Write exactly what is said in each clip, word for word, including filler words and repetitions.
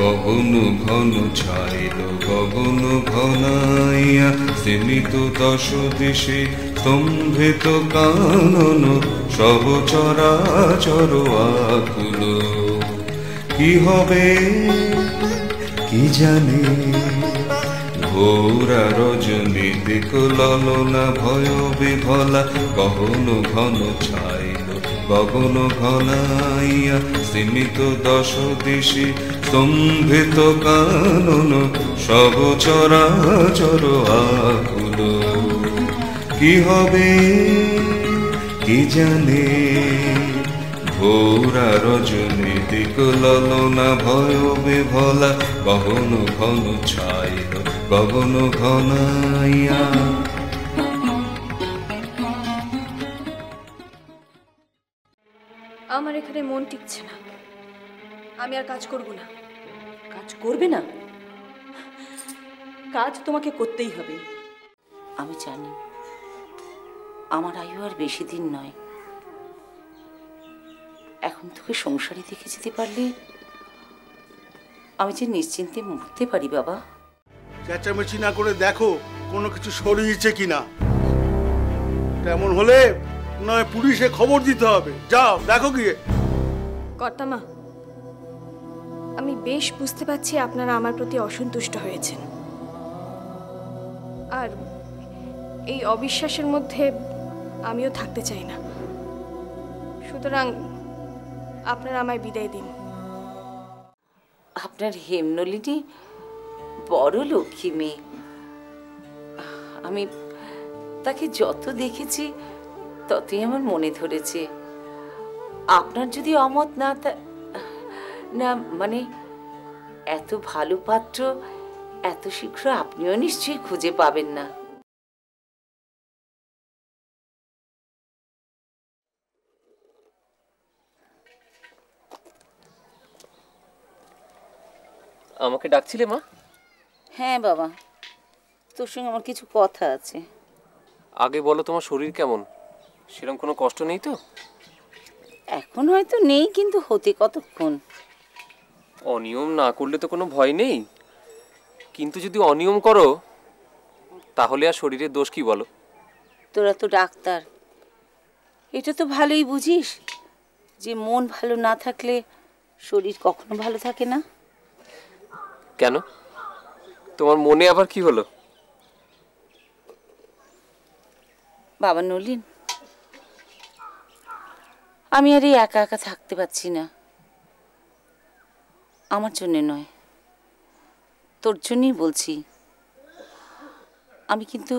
गगन घन छाइल गगन घनाइया सीमित दश दिशे स्तम्भित कानन सब चराचर आकुल कि हबे कि जाने घोरा रजनी देखल ललना भय विभला गगन घन छाइल गगन घनाइया सीमित दश दिशे स्तम्भित कानन सब चराचर आकुल कि हबे कि जाने घोरा रजनी देखल ललना भय विभला गगन घन छाइल गगन घनाइया। আমার এখানে মন টিকছে না, আমি আর কাজ করব না। কাজ করবে না? কাজ তোমাকে করতেই হবে। আমি জানি আমার আয়ু আর বেশি দিন নয়, এখন তোকে সংসারে দেখে যেতে পারলে আমি যে নিশ্চিন্তে মরতে পারি। বাবা, চেঁচামেচি না করে দেখো কোনো কিছু সরিয়েছে কিনা, তেমন হলে নয় পুলিশে খবর দিতে হবে। যাও দেখো গিয়ে। কর্তামা, আমি বেশ বুঝতে পারছি আপনারা আমার প্রতি অসন্তুষ্ট হয়েছেন, আর এই অবিশ্বাসের মধ্যে আমিও থাকতে চাই না। সুতরাং আপনারা আমায় বিদায় দিন। আপনার হেমনলিনী বড় লক্ষ্মী মেয়ে, আমি তাকে যত দেখেছি ততই আমার মনে ধরেছে। আপনার যদি অমত না না মানে এত ভালো পাত্র এত শীঘ্র আপনিও নিশ্চয়ই খুঁজে পাবেন না। আমাকে ডাকছিলে মা? হ্যাঁ বাবা, তোর সঙ্গে আমার কিছু কথা আছে। আগে বলো, তোমার শরীর কেমন? সেরকম কোনো কষ্ট নেই তো? এখন হয়তো নেই, কিন্তু হতে কতক্ষণ। অনিয়ম না করলে তো কোনো ভয় নেই, কিন্তু যদি অনিয়ম করো তাহলে আর শরীরের দোষ কি বলো? তোরা তো ডাক্তার, এটা তো ভালোই বুঝিস যে মন ভালো না থাকলে শরীর কখনো ভালো থাকে না। কেন, তোমার মনে আবার কি হলো? বাবা নলিন, আমি আর এই একা একা থাকতে পারছি না। আমার জন্যে নয়, তোর জন্যই বলছি। আমি কিন্তু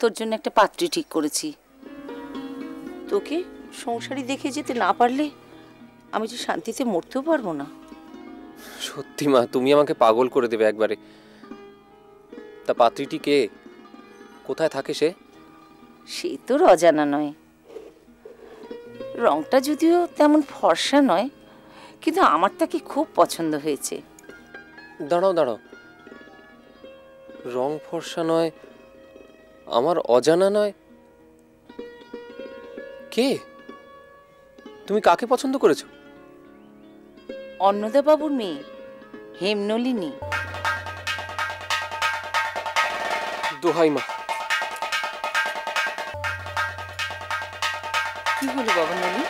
তোর জন্য একটা পাত্রী ঠিক করেছি। তোকে সংসারী দেখে যেতে না পারলে আমি যে শান্তিতে মরতেও পারবো না। সত্যি মা, তুমি আমাকে পাগল করে দেবে একবারে। তা পাত্রীটি কে, কোথায় থাকে সে? সে তোর অজানা নয়। রংটা যদিও তেমন ফর্সা নয়, কিন্তু আমার তাকে খুব পছন্দ হয়েছে। দাঁড়াও দাঁড়াও, রং ফর্সা নয়, আমার অজানা নয়, কে? তুমি কাকে পছন্দ করেছো? অন্নদাবাবুর মেয়ে হেমনলিনী। দোহাই মা। কি হলো বাবা নলিন,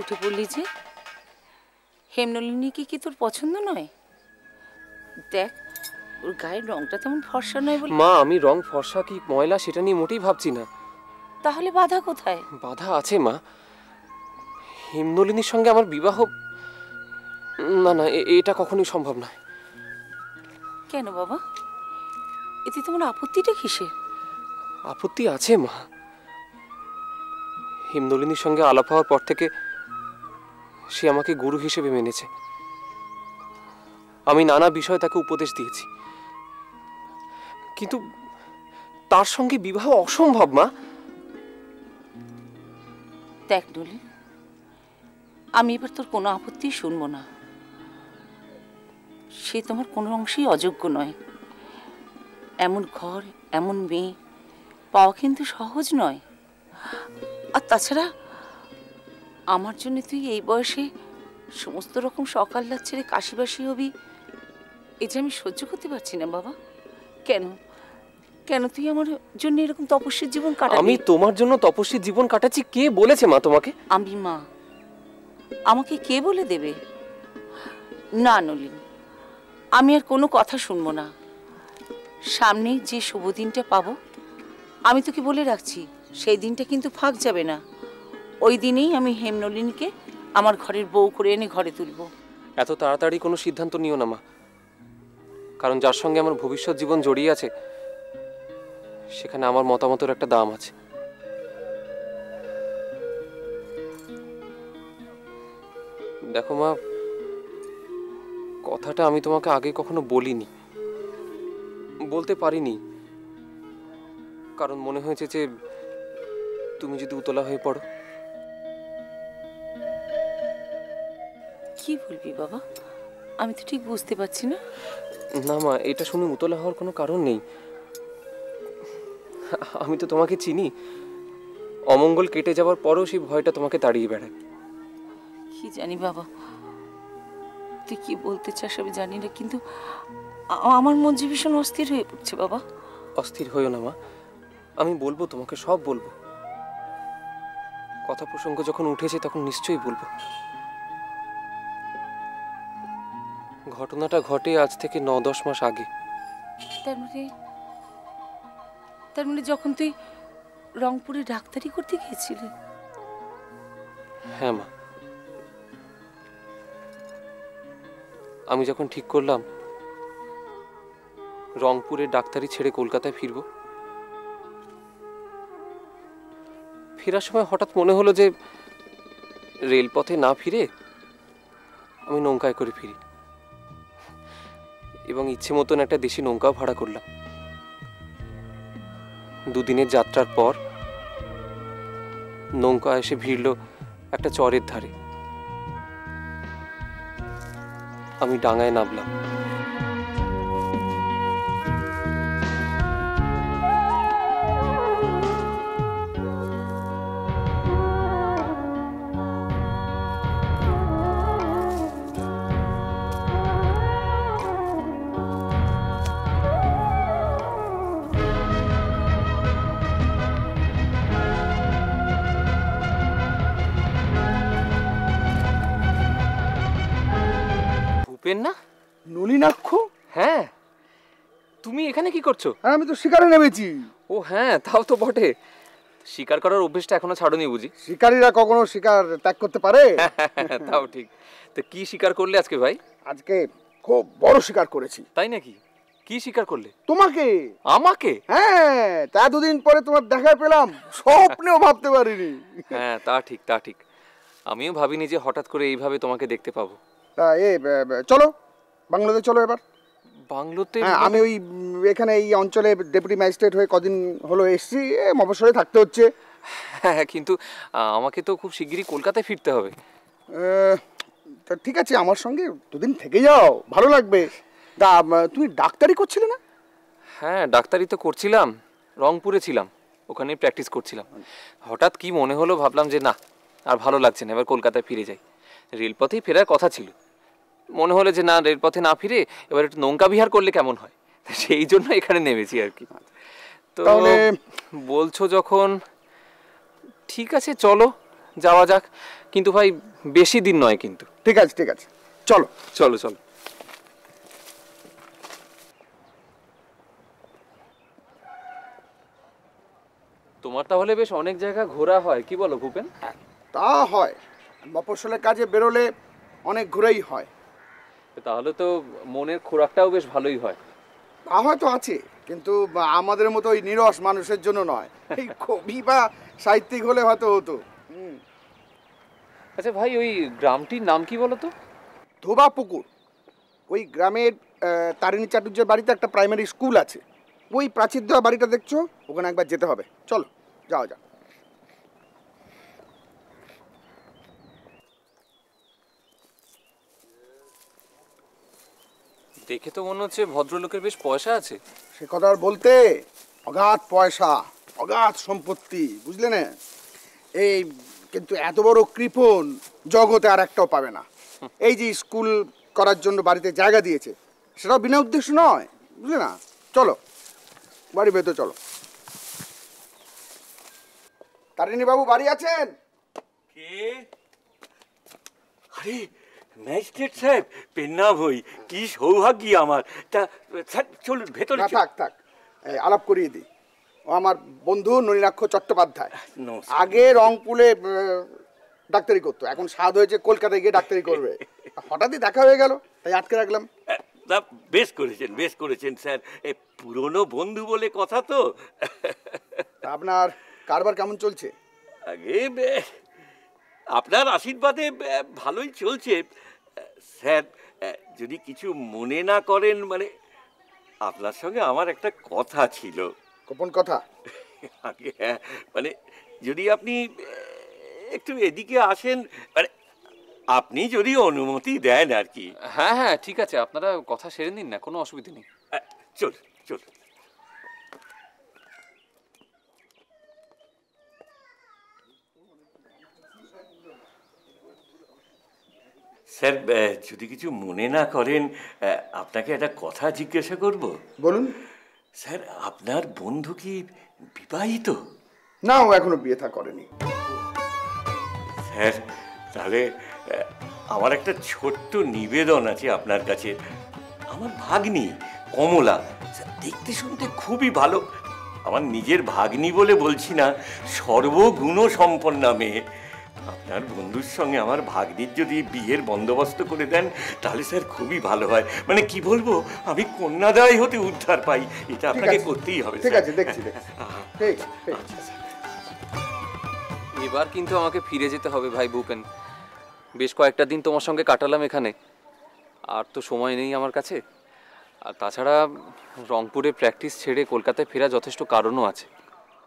উঠে পড়লি যে? হেমনলিনীকে কি তোর পছন্দ নয়? দেখ ওর গায়ের রংটা তেমন ফর্সা নয় বলে। মা, আমি রং ফর্সা কি ময়লা সেটা নিয়ে মোটেই ভাবছি না। তাহলে বাধা কোথায়? বাধা আছে মা, হেমনলিনীর সঙ্গে আমার বিবাহ। না না, এটা কখনোই সম্ভব নয়। কেন বাবা, এতে তোমার আপত্তিটা কিসের? আপত্তি আছে মা, হেমনলিনীর সঙ্গে আলাপ হওয়ার পর থেকে সে আমাকে গুরু হিসেবে মেনেছে। আমি নানা বিষয়ে তাকে উপদেশ দিয়েছি, কিন্তু তার সঙ্গে বিবাহ অসম্ভব মা। দেখ নলিন, আমি এবার তোর কোনো আপত্তি শুনবো না। সে তোমার কোনো অংশেই অযোগ্য নয়। এমন ঘর এমন মেয়ে পাওয়া কিন্তু সহজ নয়। আর তাছাড়া আমার জন্য তুই এই বয়সে সমস্ত রকম সকাল্লা ছেড়ে কাশিবাসী হবি, এই যে আমি সহ্য করতে পারছি না বাবা। কেন কেন তুই আমার জন্য এরকম তপস্যের জীবন কাটাবি? আমি তোমার জন্য তপস্যের জীবন কাটাচ্ছি কে বলেছে মা তোমাকে? আমি মা, আমাকে কে বলে দেবে? না নলিন, আমি আর কোনো কথা শুনবো না। সামনে যে শুভ দিনটা পাবো, আমি তোকে বলে রাখছি সেই দিনটা কিন্তু ফাঁক যাবে না। ওই দিনেই আমি হেমনলিনীকে আমার ঘরের বউ করে এনে ঘরে তুলব। এত তাড়াতাড়ি কোনো সিদ্ধান্ত নিও না মা, কারণ যার সঙ্গে আমার ভবিষ্যৎ জীবন জড়িয়ে আছে সেখানে আমার মতামতের একটা দাম আছে। দেখো মা, কথাটা আমি তোমাকে আগে কখনো বলিনি, বলতে পারিনি, কারণ মনে হয়েছে যে তুমি যদি উতলা হয়ে পড়ো। কি বলবি বাবা, আমি তো ঠিক বুঝতে পারছি না। না মা, এটা শুনে উতলা হওয়ার কোনো কারণ নেই। আমি তো তোমাকে চিনি, অমঙ্গল কেটে যাওয়ার পরও সেই ভয়টা তোমাকে তাড়িয়ে বেড়ায়। কি জানি বাবা তুই কি বলতে চাস আমি জানি না, কিন্তু আমার মন যে ভীষণ অস্থির হয়ে পড়ছে বাবা। অস্থির হইও না মা, আমি বলবো, তোমাকে সব বলবো। কথা প্রসঙ্গ যখন উঠেছে তখন নিশ্চয়ই বলবো। ঘটনাটা ঘটে আজ থেকে ন দশ মাস আগে। তার মানে তার মানে যখন তুই রংপুরে ডাক্তারি করতে গিয়েছিলি? হ্যাঁ মা, আমি যখন ঠিক করলাম রংপুরে ডাক্তারি ছেড়ে কলকাতায় ফিরব, ফেরার সময় হঠাৎ মনে হলো যে রেলপথে না ফিরে আমি নৌকায় করে ফিরি, এবং ইচ্ছে মতন একটা দেশি নৌকা ভাড়া করলাম। দুদিনের যাত্রার পর নৌকা এসে ভিড়ল একটা চরের ধারে। আমি ডাঙায় নামলাম। না নলিনাক্ষ, হ্যাঁ তুমি এখানে কি করছো? আমি তো শিকারে নেমেছি। ও হ্যাঁ, তাও তো বটে, শিকার করার অভ্যেসটা এখনো ছাড়োনি বুঝি? শিকারীরা কখনো শিকার ত্যাগ করতে পারে? তাও ঠিক। তো কি শিকার করলে আজকে ভাই? আজকে খুব বড় শিকার করেছি। তাই নাকি? কি শিকার করলে? তোমাকে। আমাকে? হ্যাঁ, তা দুদিন পরে তোমার দেখা পেলাম, স্বপ্নেও ভাবতে পারিনি। হ্যাঁ তা ঠিক, তা ঠিক, আমিও ভাবিনি যে হঠাৎ করে এইভাবে তোমাকে দেখতে পাবো। তা এ চলো বাংলোতে চলো। এবার বাংলোতে? আমি ওই এখানে এই অঞ্চলে ডেপুটি ম্যাজিস্ট্রেট হয়ে কদিন হলো এসছি, মফস্বলে থাকতে হচ্ছে। হ্যাঁ কিন্তু আমাকে তো খুব শিগগিরই কলকাতায় ফিরতে হবে। তা ঠিক আছে, আমার সঙ্গে দুদিন থেকে যাও, ভালো লাগবে। তা তুমি ডাক্তারি করছিলে না? হ্যাঁ ডাক্তারি তো করছিলাম, রংপুরে ছিলাম, ওখানে প্র্যাকটিস করছিলাম। হঠাৎ কি মনে হলো, ভাবলাম যে না আর ভালো লাগছে না, এবার কলকাতায় ফিরে যাই। রেলপথেই ফেরার কথা ছিল, মনে হলো যে না রেলপথে না ফিরে এবার একটু নৌকা বিহার করলে কেমন হয়, সেই জন্য এখানে নেমেছি আর কি। তো বলছো যখন, ঠিক আছে চলো যাওয়া যাক, কিন্তু ভাই বেশি দিন নয় কিন্তু। ঠিক আছে ঠিক আছে, চলো চলো চলো। তোমার তাহলে বেশ অনেক জায়গা ঘোরা হয়, কি বলো ভূপেন? তা হয়, মফস্বলের কাজে বেরোলে অনেক ঘোরাই হয়। তাহলে তো মনের খোরাকটাও বেশ ভালোই হয়। তা হয়তো আছে, কিন্তু আমাদের মতো ওই নিরস মানুষের জন্য নয়। এই কবি বা সাহিত্যিক হলে হয়তো হতো। আচ্ছা ভাই, ওই গ্রামটির নাম কি বলো তো? ধোবা পুকুর। ওই গ্রামের তারিণী চাটুজ্যের বাড়িতে একটা প্রাইমারি স্কুল আছে, ওই প্রাচীর দেওয়া বাড়িটা দেখছো, ওখানে একবার যেতে হবে। চলো যাওয়া যাক। দেখে তো মনে হচ্ছে ভদ্রলোকের বেশ পয়সা আছে। সে কথা আর বলতে, অগাধ পয়সা, অগাধ সম্পত্তি, বুঝলে না? এই কিন্তু এত বড় কৃপণ জগতে আর একটাও পাবে না। এই যে স্কুল করার জন্য বাড়িতে জায়গা দিয়েছে সেটা বিনা উদ্দেশ্য নয়, বুঝলে না? চলো বাড়ি ভেতর চলো। তারিণী বাবু বাড়ি আছেন? কে? আরে ম্যাজিস্ট্রেট সাহেব, পেন্না ভাই, কি সৌভাগ্য আমার। তা চলুন ভেতরে। থাক থাক, আলাপ করিয়ে দিই। ও আমার বন্ধু নলিনাক্ষ চট্টোপাধ্যায়, আগে রংপুরে ডাক্তারি করতো, এখন স্বাদ হয়েছে কলকাতায় গিয়ে ডাক্তারি করবে। হঠাৎই দেখা হয়ে গেল তাই আটকে রাখলাম। বেশ করেছেন, বেশ করেছেন স্যার, পুরনো বন্ধু বলে কথা। তো আপনার কারবার কেমন চলছে? আগে আপনার আশীর্বাদে ভালোই চলছে স্যার। যদি কিছু মনে না করেন, মানে আপনার সঙ্গে আমার একটা কথা ছিল। কোন কথা? আগে মানে যদি আপনি একটু এদিকে আসেন, মানে আপনি যদি অনুমতি দেন আর কি। হ্যাঁ হ্যাঁ ঠিক আছে, আপনারা কথা সেরে নিন না, কোনো অসুবিধা নেই। চল চল। স্যার যদি কিছু মনে না করেন আপনাকে একটা কথা জিজ্ঞাসা করব। বলুন। স্যার আপনার বন্ধু কি বিবাহিত? না, ও এখনো বিয়ে থা করেনি। স্যার তাহলে আমার একটা ছোট্ট নিবেদন আছে আপনার কাছে। আমার ভাগ্নি কমলা দেখতে শুনতে খুবই ভালো, আমার নিজের ভাগ্নি বলে বলছি না, সর্বগুণ সম্পন্ন মেয়ে। আপনার বন্ধুর সঙ্গে আমার ভাগ্নির যদি বিয়ের বন্দোবস্ত করে দেন তাহলে স্যার খুবই ভালো হয়। মানে কি বলবো, আমি কন্যাদায় হতে উদ্ধার পাই, এটা আপনাকে করতেই হবে। ঠিক আছে, দেখছি দেখছি। এবার কিন্তু আমাকে ফিরে যেতে হবে ভাই ভূপেন। বেশ কয়েকটা দিন তোমার সঙ্গে কাটালাম এখানে, আর তো সময় নেই আমার কাছে। আর তাছাড়া রংপুরে প্র্যাকটিস ছেড়ে কলকাতায় ফেরা যথেষ্ট কারণও আছে।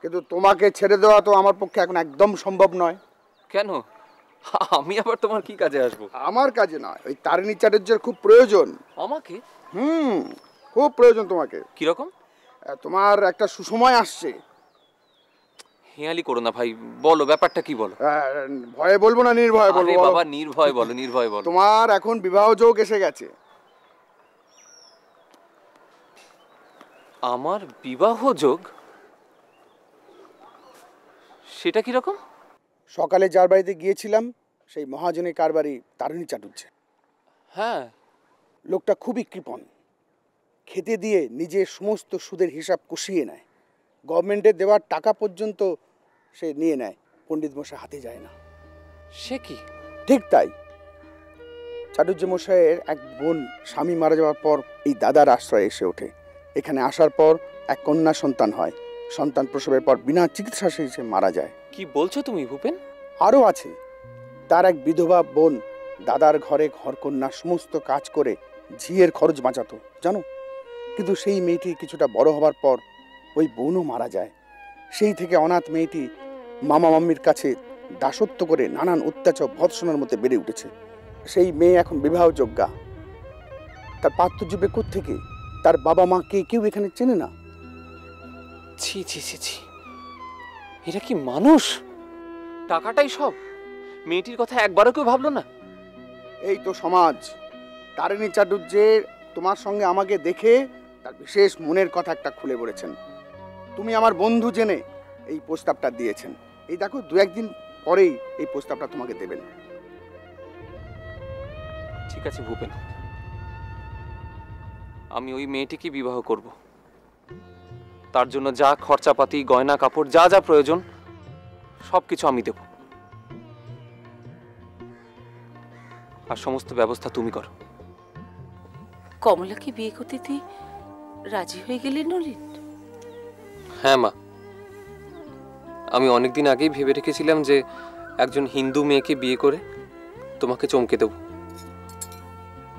কিন্তু তোমাকে ছেড়ে দেওয়া তো আমার পক্ষে এখন একদম সম্ভব নয়। কেন? আমি আবার তোমার কি কাজে আসবো? আমার কাজে নয়, ওই তারিণী চাটুজ্যের খুব প্রয়োজন আমাকে। হুম, খুব প্রয়োজন তোমাকে। কিরকম? তোমার একটা সুসময় আসছে। হেয়ালি করো না ভাই, বলো ব্যাপারটা কি বলো। ভয়ে বলবো না, নির্ভয়ে বলবো। আরে বাবা নির্ভয় বলো, নির্ভয় বলো। তোমার এখন বিবাহ যোগ এসে গেছে। আমার বিবাহ যোগ? সেটা কি রকম? সকালে যার বাড়িতে গিয়েছিলাম সেই মহাজনের কারবারি তারিণী চাটুজ্যে। হ্যাঁ, লোকটা খুবই কৃপণ, খেতে দিয়ে নিজের সমস্ত সুদের হিসাব কষিয়ে নেয়, গভর্নমেন্টের দেওয়ার টাকা পর্যন্ত সে নিয়ে নেয়, পণ্ডিত মশাই হাতে যায় না। সে কি? ঠিক তাই। চাটুজ্য মশাইয়ের এক বোন স্বামী মারা যাওয়ার পর এই দাদার আশ্রয় এসে ওঠে। এখানে আসার পর এক কন্যা সন্তান হয়, সন্তান প্রসবের পর বিনা চিকিৎসা সে মারা যায়। কি বলছো তুমি ভূপেন? আরও আছে, তার এক বিধবা বোন দাদার ঘরে ঘরকন্যা সমস্ত কাজ করে ঝিয়ের খরচ বাঁচাতো জানো, কিন্তু সেই মেয়েটি কিছুটা বড় হবার পর ওই বোনও মারা যায়। সেই থেকে অনাথ মেয়েটি মামা মাম্মির কাছে দাসত্ব করে নানান অত্যাচার ভৎসনার মধ্যে বেড়ে উঠেছে। সেই মেয়ে এখন বিবাহযোগ্যা। তার পাত্রজীবে কোত্থেকে, তার বাবা মা কে, কেউ এখানে চেনে না। ছি ছি ছি ছি, এরা কি মানুষ? টাকাটাই সব। মেয়েটির কথা একবারও কেউ ভাবলো না। এই তো সমাজ। তারিণী চাটুজ্যের তোমার সঙ্গে আমাকে দেখে তার বিশেষ মনের কথা একটা খুলে বলেছেন। তুমি আমার বন্ধু জেনে এই প্রস্তাবটা দিয়েছেন। এই দেখো দু একদিন পরেই এই প্রস্তাবটা তোমাকে দেবেন। ঠিক আছে ভূপেন, আমি ওই মেয়েটিকে বিবাহ করব। তার জন্য যা খরচাপাতি, গয়না কাপড়, যা যা প্রয়োজন সব কিছু আমি দেব, আর সমস্ত ব্যবস্থা তুমি করো। কমলাকে বিয়ে করতে তুই রাজি হয়ে গেলি নলিন? হ্যাঁ মা, আমি অনেকদিন আগেই ভেবে রেখেছিলাম যে একজন হিন্দু মেয়েকে বিয়ে করে তোমাকে চমকে দেব।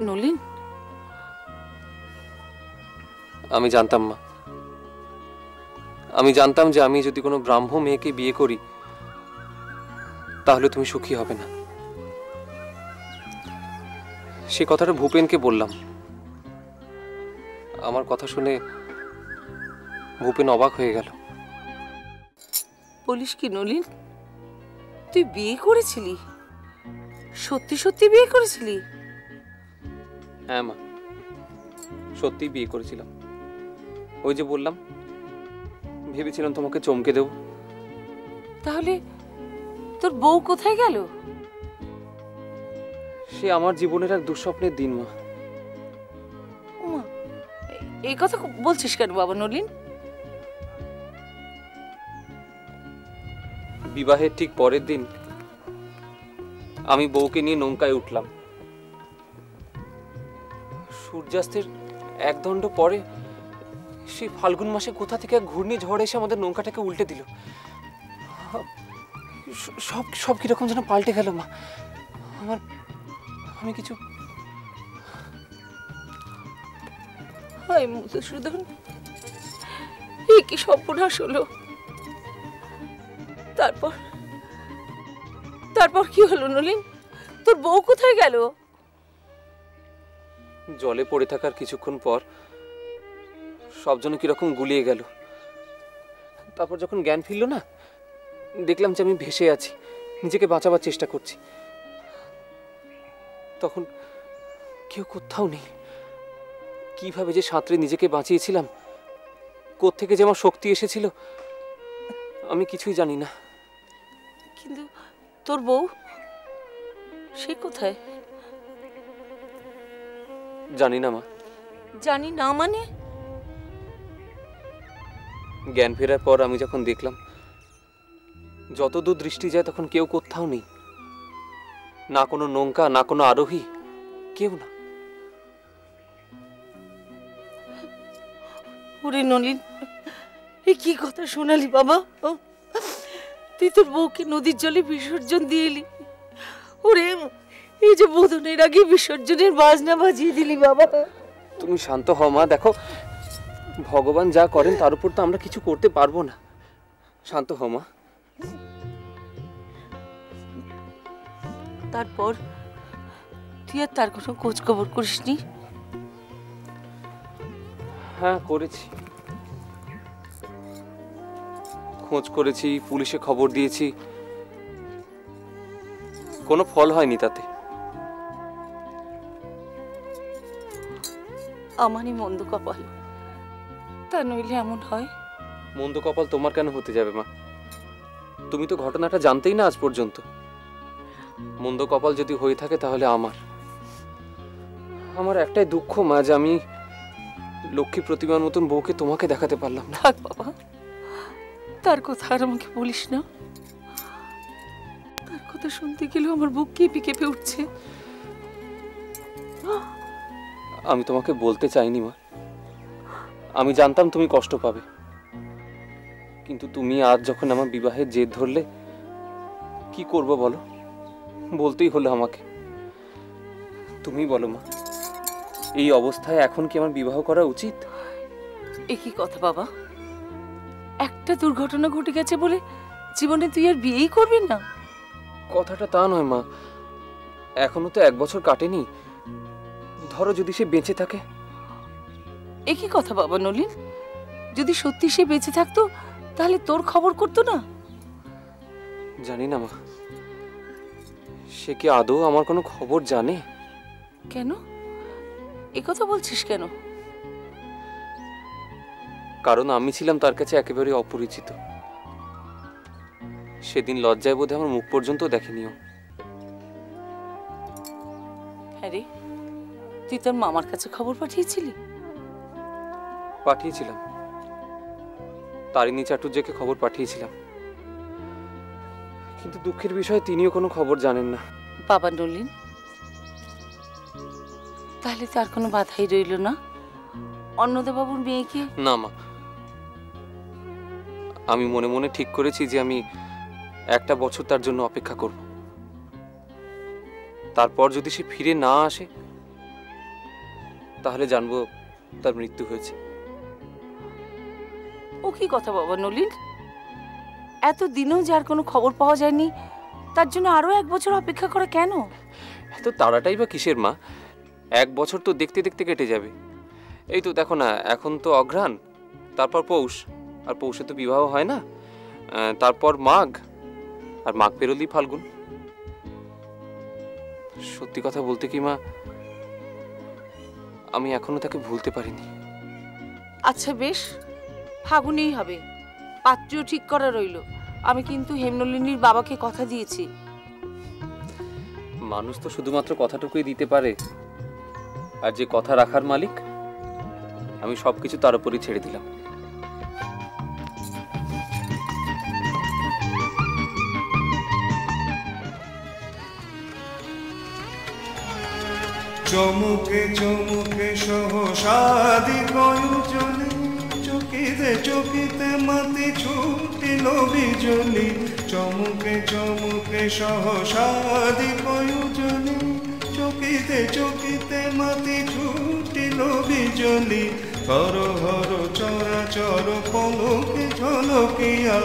নলিন, আমি জানতাম মা, আমি জানতাম যে আমি যদি কোনো ব্রাহ্ম মেয়েকে বিয়ে করি তাহলে তুমি সুখী হবে না। সে কথাটা ভূপেনকে বললাম। আমার কথা শুনে ভূপেন অবাক হয়ে গেল। বলিস কি নলিন, তুই বিয়ে করেছিলি? सत्य सत्य बिये करेछिली? हाँ मा सत्य बिये करेछिलाम। ओई जे बोल्लाम भेबेछिलाम तोमाके चमके देब। ताहले तोर बউ কোথায় গেল? সে আমার জীবনের এক দুঃস্বপ্নের দিন মা। ওমা এই কথা বলছিস কেন বাবা নলিন? বিবাহের ঠিক পরের দিন আমি বউকে নিয়ে নৌকায় উঠলাম। সূর্যাস্তের এক দণ্ড পরে সেই ফাল্গুন মাসে কোথা থেকে ঘূর্ণি ঝড় এসে আমাদের নৌকাটাকে উল্টে দিল। সব সব কি রকম যেন পাল্টে গেল মা। আমার আমি কিছু হাই মধুসূদন এই কি সর্বনাশ হলো? তারপর তারপর কি হলো নলিন? তোর বউ কোথায় গেল? জলে পড়ে থাকার কিছুক্ষণ পর সব যেন কি রকম গুলিয়ে গেল। তারপর যখন জ্ঞান ফিরলো না দেখলাম যে আমি ভেসে আছি, নিজেকে বাঁচাবার চেষ্টা করছি। তখন কেউ কোথাও নেই। কিভাবে যে সাঁতরে নিজেকে বাঁচিয়েছিলাম, কোত্থেকে যে আমার শক্তি এসেছিল আমি কিছুই জানি না। কিন্তু তোর বউ সে কোথায়? জানি না মা। জানি না মানে? জ্ঞান ফেরার পর আমি যখন দেখলাম যত দূর দৃষ্টি যায় তখন কেউ কোথাও নেই, না কোনো নৌকা না কোনো আরোহী, কেউ না। ওরে নলিন এ কি কথা শোনালি বাবা? তুই তোর বউকে নদীর জলে বিসর্জন দিয়ে এলি। ওরে এই যে বোধনের আগে বিসর্জনের বাজনা বাজিয়ে দিলি বাবা। তুমি শান্ত হও মা, দেখো ভগবান যা করেন তার উপর তো আমরা কিছু করতে পারবো না। শান্ত হও মা। তারপর তুই আর তার কোনো খোঁজ খবর করিসনি? হ্যাঁ করেছি, খোঁজ করেছি, পুলিশে খবর দিয়েছি, কোনো ফল হয়নি। তাতে আমারই মন্দ কপাল, তা নইলে এমন হয়? মন্দ কপাল তোমার কেন হতে যাবে মা? তুমি তো ঘটনাটা জানতেই না আজ পর্যন্ত। মন্দ কপাল যদি হয়ে থাকে তাহলে আমার। আমার একটাই দুঃখ মা, যে আমি লক্ষ্মী প্রতিমার মতন বউকে তোমাকে দেখাতে পারলাম না। থাক বাবা, তার কথা আর আমাকে বলিস না। তার কথা শুনতে গেলেও আমার বুক কেঁপে কেঁপে উঠছে। আমি তোমাকে বলতে চাইনি মা, আমি জানতাম তুমি কষ্ট পাবে, কিন্তু তুমি আজ যখন আমার বিবাহের জেদ ধরলে কি করবো বলো, বলতেই হলো আমাকে। তুমি বলো মা, এই অবস্থায় এখন কি আমার বিবাহ করা উচিত? এ কি কথা বাবা, একটা দুর্ঘটনা ঘটে গেছে বলে জীবনে তুই আর বিয়েই করবি না? কথাটা তা নয় মা, এখনো তো এক বছর কাটেনি। ধরো যদি সে বেঁচে থাকে। এ কি কথা বাবা নলিন, যদি সত্যি সে বেঁচে থাকতো তাহলে তোর খবর করতো না? জানি না মা, সে কি আদৌ আমার কোনো খবর জানে? কেন এ কথা বলছিস কেন? কারণ আমি ছিলাম তার কাছে একেবারে অপরিচিত। সেদিন লজ্জায় বোধহয় আমার মুখ পর্যন্ত দেখেনি ও। আরে তুই তোর মামার কাছে খবর পাঠিয়েছিলি? পাঠিয়েছিলাম, তারিণী চাটুজ্যকে খবর পাঠিয়েছিলাম, কিন্তু দুঃখের বিষয়ে তিনিও কোনো খবর জানেন না। বাবা নলিন তাহলে তার কোনো বাধাই রইল না অন্নদাবাবুর মেয়েকে? না মা, আমি মনে মনে ঠিক করেছি যে আমি একটা বছর তার জন্য অপেক্ষা করব। তারপর যদি সে ফিরে না আসে তাহলে জানবো তার মৃত্যু হয়েছে। ও কি কথা বাবা নলিন, এত দিনেও যার কোনো খবর পাওয়া যায়নি তার জন্য আরো এক বছর অপেক্ষা করা কেন? এত তাড়াতাড়ি বা কিসের মা? এক বছর তো দেখতে দেখতে কেটে যাবে। এই তো দেখো না, এখন তো অঘ্রাণ, তারপর পৌষ, আর পৌষে তো বিবাহ হয় না, তারপর মাঘ, আর মাঘ পেরোলেই ফাল্গুন। सत्यि कथा बोलते कि मा आमी एखोनो ताके भूलते पारिनी। अच्छा बेश फागुनेई हबे, पात्रियो ठीक करा रइलो। आमी किन्तु हेमनलिनीर बाबाके कथा दिएछि। मानुष तो शुधुमात्र कथाटुकुई दिते पारे, आर जे कथा राखार मालिक आमी सबकिछु तार उपरई छेड़े दिलाम। चमुके चमुके सहसादी कंचने चकिते चकिते मति छुटिल बिजुली। चमुके चमुके सहसादी कंचने चकिते चकिते मति छुटिल बिजुली। हर हर चराचर पलके झलकिया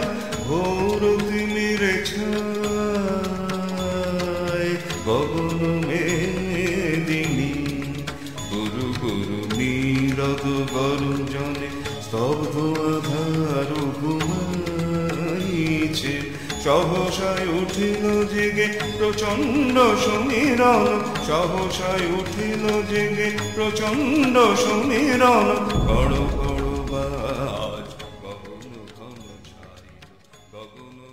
भोर तिमिर छाय गगन में गरुजने स्तब्ध आधार घुमाइছে। सहसाয় উঠিল জেগে প্রচন্ড সমীরণ, सहसाয় উঠিল জেগে প্রচন্ড সমীরণ। ঘড় ঘড় বাজ গগন ঘন ছাই গগন।